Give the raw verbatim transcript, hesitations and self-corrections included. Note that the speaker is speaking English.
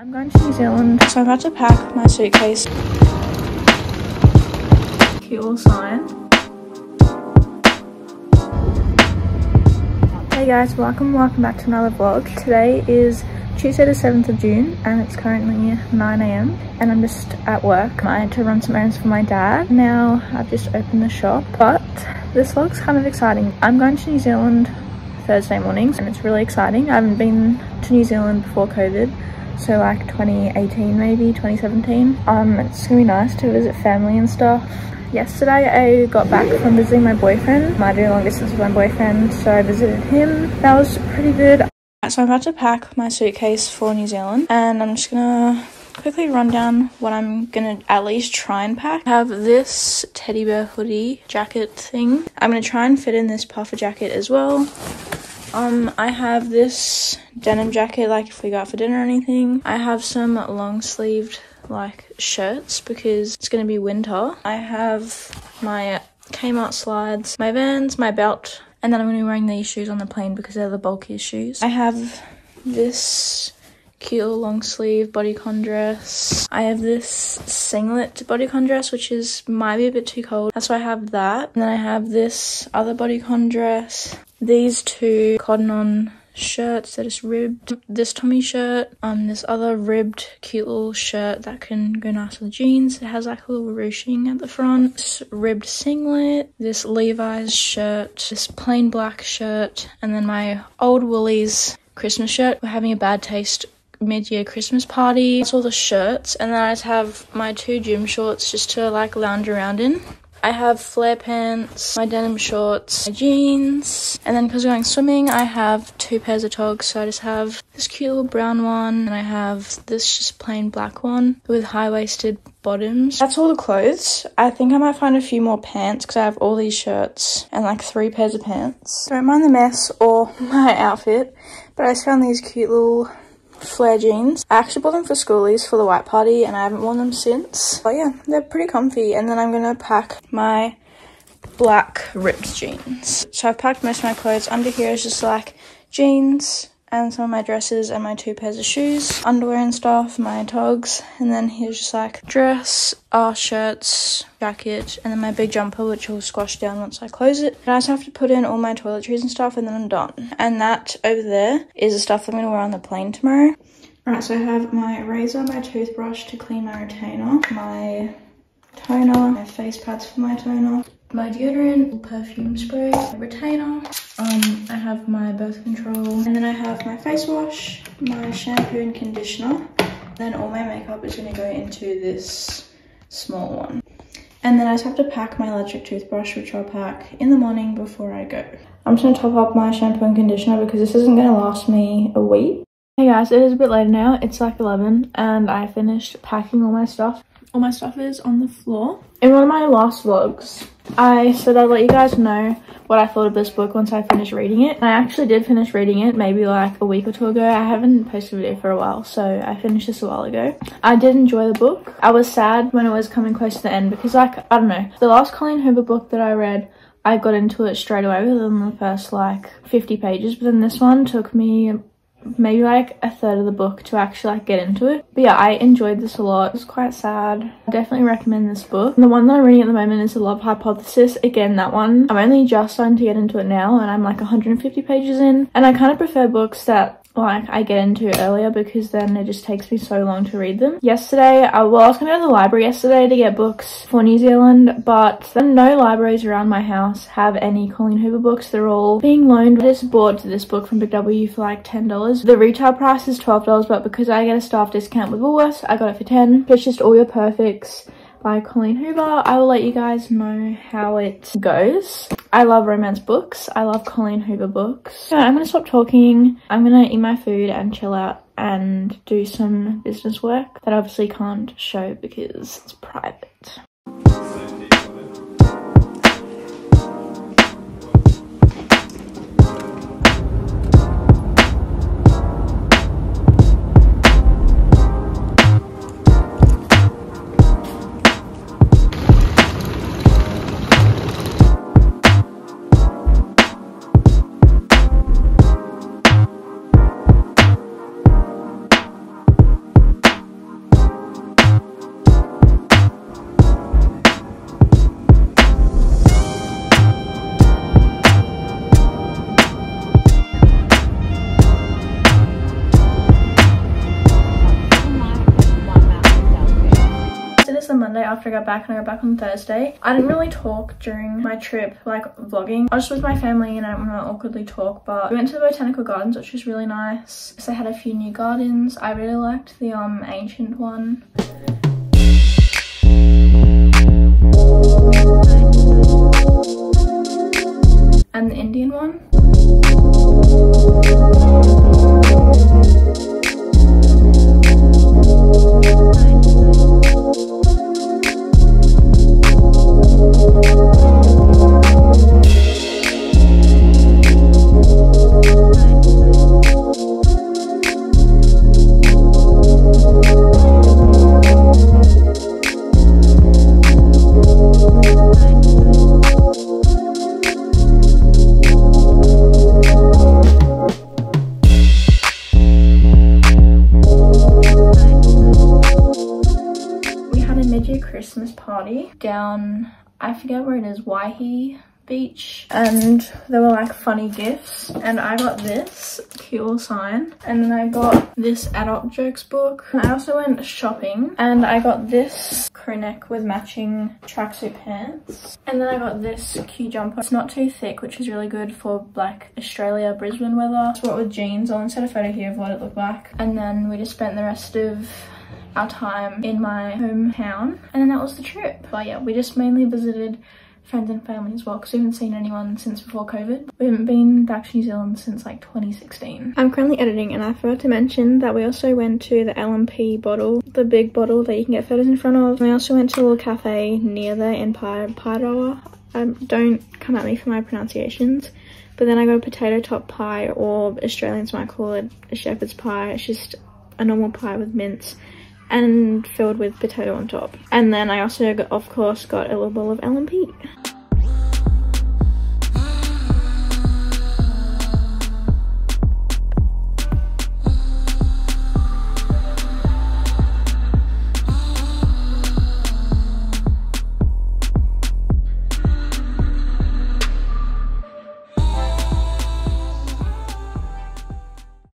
I'm going to New Zealand, so I've had to pack my suitcase. Cute little sign. Hey guys, welcome, welcome back to another vlog. Today is Tuesday the seventh of June and it's currently nine A M and I'm just at work. I had to run some errands for my dad. Now I've just opened the shop, but this vlog's kind of exciting. I'm going to New Zealand Thursday mornings and it's really exciting. I haven't been to New Zealand before COVID. So like twenty eighteen maybe, twenty seventeen. Um, it's gonna be nice to visit family and stuff. Yesterday I got back from visiting my boyfriend. I do long distance with my boyfriend, so I visited him. That was pretty good. So I'm about to pack my suitcase for New Zealand and I'm just gonna quickly run down what I'm gonna at least try and pack. I have this teddy bear hoodie jacket thing. I'm gonna try and fit in this puffer jacket as well. Um, I have this denim jacket, like if we go out for dinner or anything. I have some long-sleeved, like, shirts because it's going to be winter. I have my Kmart slides, my Vans, my belt, and then I'm going to be wearing these shoes on the plane because they're the bulkiest shoes. I have this cute little long-sleeve bodycon dress. I have this singlet bodycon dress, which is might be a bit too cold. That's why I have that. And then I have this other bodycon dress. These two Cotton-on shirts, they're just ribbed. This Tummy shirt, um, this other ribbed cute little shirt that can go nice with the jeans. It has like a little ruching at the front. This ribbed singlet, this Levi's shirt, this plain black shirt, and then my old Woolies Christmas shirt. We're having a bad taste mid-year Christmas party. That's all the shirts. And then I just have my two gym shorts just to like lounge around in. I have flare pants, my denim shorts, my jeans, and then because we're going swimming, I have two pairs of togs. So I just have this cute little brown one, and I have this just plain black one with high-waisted bottoms. That's all the clothes. I think I might find a few more pants because I have all these shirts and like three pairs of pants. Don't mind the mess or my outfit, but I just found these cute little flare jeans. I actually bought them for schoolies for the white party and I haven't worn them since, but yeah, they're pretty comfy. And then I'm gonna pack my black ripped jeans. So I've packed most of my clothes. Under here is just like jeans and some of my dresses and my two pairs of shoes, underwear and stuff, my togs, and then here's just like dress, our shirts, jacket, and then my big jumper, which will squash down once I close it. And I just have to put in all my toiletries and stuff, and then I'm done. And that over there is the stuff I'm gonna wear on the plane tomorrow. Alright, so I have my razor, my toothbrush to clean my retainer, my toner, my face pads for my toner, my deodorant, perfume spray, retainer. Um, I have my birth control, and then I have my face wash, my shampoo and conditioner. Then all my makeup is going to go into this small one. And then I just have to pack my electric toothbrush, which I'll pack in the morning before I go. I'm just going to top up my shampoo and conditioner because this isn't going to last me a week. Hey guys, it is a bit later now. It's like eleven and I finished packing all my stuff. All my stuff is on the floor. In one of my last vlogs, I said I'd let you guys know what I thought of this book once I finished reading it. And I actually did finish reading it maybe like a week or two ago. I haven't posted a video for a while, so I finished this a while ago. I did enjoy the book. I was sad when it was coming close to the end because, like, I don't know. The last Colleen Hoover book that I read, I got into it straight away within the first like fifty pages. But then this one took me maybe like a third of the book to actually like get into it. But yeah, I enjoyed this a lot. It was quite sad. I definitely recommend this book. And the one that I'm reading at the moment is The Love Hypothesis. Again, that one, I'm only just starting to get into it now and I'm like one hundred fifty pages in. And I kind of prefer books that like I get into earlier because then it just takes me so long to read them. Yesterday, I, well, I was gonna go to the library yesterday to get books for New Zealand, but no libraries around my house have any Colleen Hoover books. They're all being loaned. I just bought this book from Big W for like ten dollars. The retail price is twelve dollars, but because I get a staff discount with Woolworths, I got it for ten. It's just All Your Perfects by Colleen Hoover. I will let you guys know how it goes. I love romance books. I love Colleen Hoover books. So I'm gonna stop talking. I'm gonna eat my food and chill out and do some business work that I obviously can't show because it's private. Monday after I got back, and I got back on Thursday. I didn't really talk during my trip, like vlogging. I was with my family and I didn't want to awkwardly talk, but we went to the botanical gardens, which was really nice. So they had a few new gardens. I really liked the um ancient one. And the Indian one. Down, I forget where it is, Waihi Beach, and there were like funny gifts, and I got this cute little sign, and then I got this adult jokes book, and I also went shopping and I got this crew neck with matching tracksuit pants, and then I got this cute jumper. It's not too thick, which is really good for like Australia, Brisbane weather. It's bought with jeans. I'll insert a photo here of what it looked like. And then we just spent the rest of our time in my hometown, and then that was the trip. But yeah, we just mainly visited friends and family as well, because we haven't seen anyone since before COVID. We haven't been back to New Zealand since like twenty sixteen. I'm currently editing, and I forgot to mention that we also went to the L and P bottle, the big bottle that you can get photos in front of. We also went to a little cafe near the Empire Pira. Um, don't come at me for my pronunciations. But then I got a potato top pie, or Australians might call it a shepherd's pie. It's just a normal pie with mince and filled with potato on top. And then I also got, of course, got a little bowl of L and P.